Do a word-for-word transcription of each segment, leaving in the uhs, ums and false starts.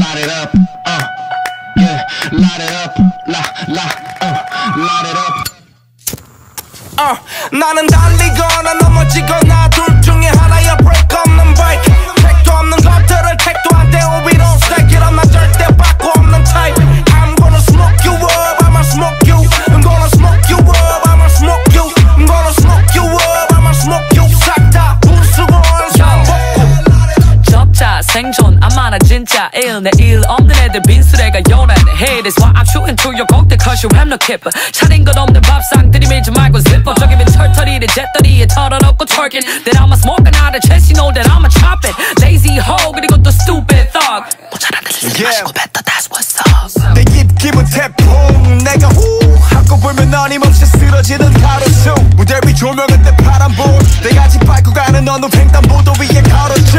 light it up, uh, yeah, light it up, la, la, uh, light it up. Uh, 나는 달리거나 넘어지거나 둘 중에 하나야. 브레이크 없는 바이크, 택도 없는 것들을 택도 안 돼. We don't stack it up, 나 절대 바꾸 없는 타입. I'm gonna smoke you up, I'ma smoke you. I'm gonna smoke you up, I'ma smoke you. I'm gonna smoke you up, I'ma smoke you. 싹 다 부수고 접자 생존 아마나 진짜 일 내 일 없는 애들 빈수레가 요란해. Hey, that's why I'm shooting to your cocktail cause you have no kipper. 차린 것 없는 밥상 들이밀지 말고 zipper. 저기면 철터리를 잿더리에 털어놓고 twerking. Then I'ma smoke another chest, you know that I'ma chop it. Lazy hoe 그리고 또 stupid thug. 모자란 데 쓰지 마시고 better that's what's up. 내 입김은 태풍 내가 후 하고 불면 어림없이 쓰러지는 가로수. 무대 위 조명은 내 파란불 내가 아직 밟고 가는 어느 횡단보도 위에 가로수.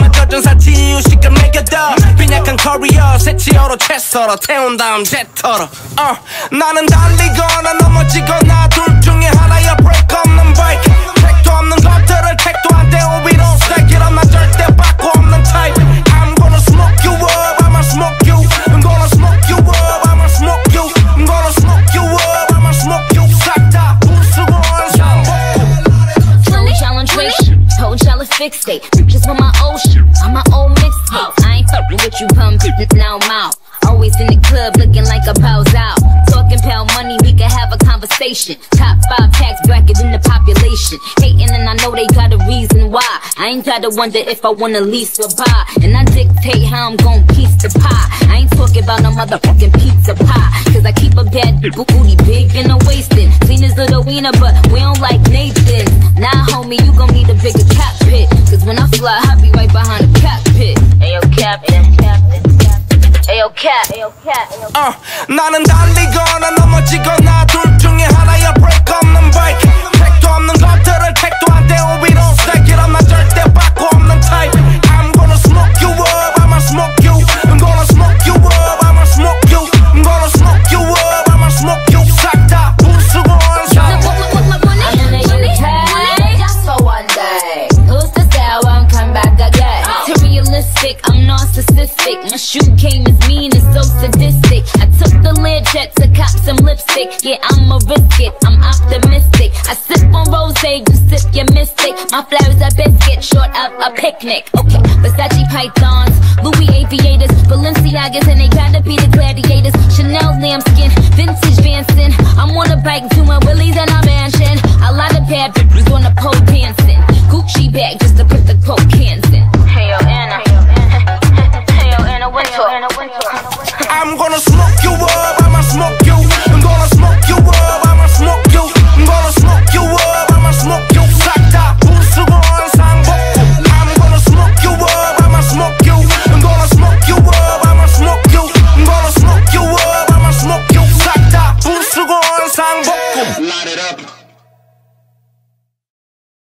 맞춰준 사치 우식을 매겨덤 빈약한 커리어 새치어로 채썰어 태운 다음 재털어. uh. 나는 달리거나 넘어지거나 둘 중에 하나야. 브레이크 없는 바이크 택도 없는 것들을 택도 안 대오. We don't stack it up, 나 절대 바꾸 없는 타입. I'm gonna smoke you up, I'ma smoke you. I'm gonna smoke you up, I'ma smoke you. I'm gonna smoke you up, I'ma smoke you. 싹 다 부수고 항상 벗고 told y'all to fix it. Just with my old shit, on my old mixtape. I ain't fucking with you pumps, now I'm out. Always in the club looking like a pals out. Talking pal money, we can have a conversation. Top five tax bracket in the population. Hating and I know they got a reason why. I ain't gotta wonder if I wanna lease or buy. And I dictate how I'm gon' piece the pie. I ain't talking about no motherfucking pizza pie. Cause I keep a bad booty big and a wasted. Clean as little wiener, but we don't like Nathan. Nah homie, you gon' need a bigger cockpit, cause when I fly, I be right behind the cockpit. Ayo captain, ayo cap, ayo cap, ayo cap. Uh, 나는 달리거나 넘어지거나 둘 중에 하나야. 브레이크 없는 바이크 택도 없는 것들을 택도 안 대오. We don't stack it up, 나 절대 바꾸 없는 타입. I'm gonna smoke you up, I'ma smoke you. I'm gonna smoke you up, I'ma smoke you. I'm gonna smoke you up, I'ma smoke you. 싹 다 부수고 항상 I'm narcissistic. My shoe came as mean and so sadistic. I took the Learjet to cop some lipstick. Yeah, I'ma risk it, I'm optimistic. I sip on rosé, you sip your mystic. My flowers are biscuit, short up a picnic. Okay, Versace pythons, Louis aviators, Balenciagas, and they gotta be the gladiators. Chanel lambskin, vintage Vanson. I'm on a bike doing willies in a mansion. A lot of bad bitches on the pole dancing. Gucci bag just to put the coke